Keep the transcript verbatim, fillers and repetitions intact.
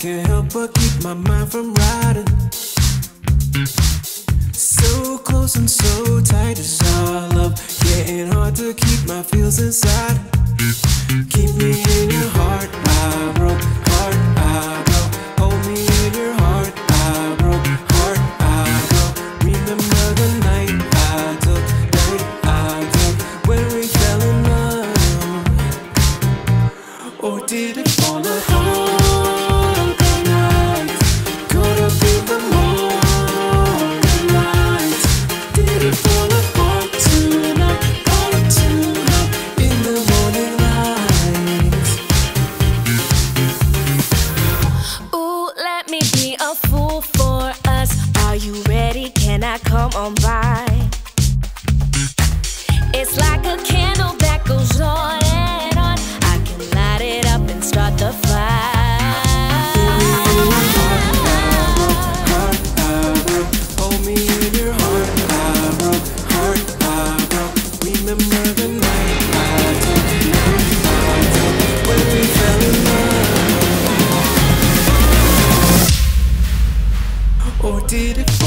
Can't help but keep my mind from riding. So close and so tight, it's all up. Getting hard to keep my feels inside. Keep me in your heart, I broke, heart, I broke. Hold me in your heart, I broke, heart, I broke. Remember the night I took, night I took, when we fell in love. Or did it fall apart? Come on by. It's like a candle that goes on and on. I can light it up and start the fire. Heart, I broke. Hold me in your heart, I broke. Heart, I broke. Remember the night I took, night I took, when we fell in love. Or did it?